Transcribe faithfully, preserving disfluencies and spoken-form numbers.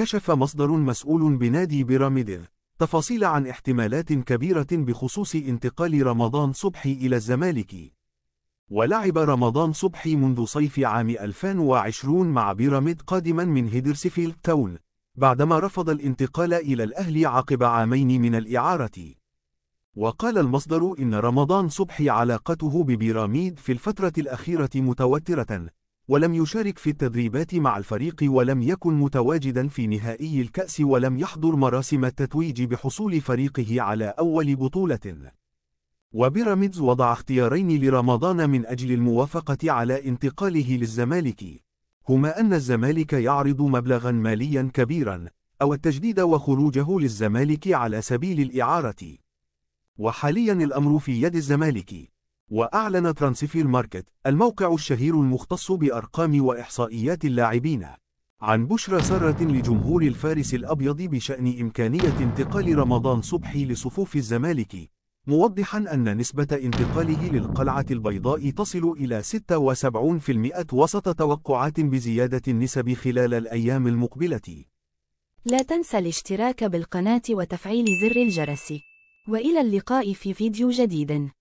كشف مصدر مسؤول بنادي بيراميدز تفاصيل عن احتمالات كبيرة بخصوص انتقال رمضان صبحي إلى الزمالك. ولعب رمضان صبحي منذ صيف عام ألفين وعشرين مع بيراميدز قادما من هيدرسفيلد تاون، بعدما رفض الانتقال إلى الأهلي عقب عامين من الإعارة. وقال المصدر إن رمضان صبحي علاقته ببيراميدز في الفترة الأخيرة متوترة، ولم يشارك في التدريبات مع الفريق، ولم يكن متواجدا في نهائي الكأس، ولم يحضر مراسم التتويج بحصول فريقه على أول بطولة. وبيراميدز وضع اختيارين لرمضان من أجل الموافقة على انتقاله للزمالك، هما أن الزمالك يعرض مبلغا ماليا كبيرا أو التجديد وخروجه للزمالك على سبيل الإعارة. وحاليا الأمر في يد الزمالك. وأعلن ترانسفير ماركت، الموقع الشهير المختص بأرقام وإحصائيات اللاعبين، عن بشرى سارة لجمهور الفارس الأبيض بشأن إمكانية انتقال رمضان صبحي لصفوف الزمالك، موضحا أن نسبة انتقاله للقلعة البيضاء تصل إلى ستة وسبعين بالمئة وسط توقعات بزيادة النسب خلال الأيام المقبلة. لا تنسى الاشتراك بالقناة وتفعيل زر الجرس، وإلى اللقاء في فيديو جديد.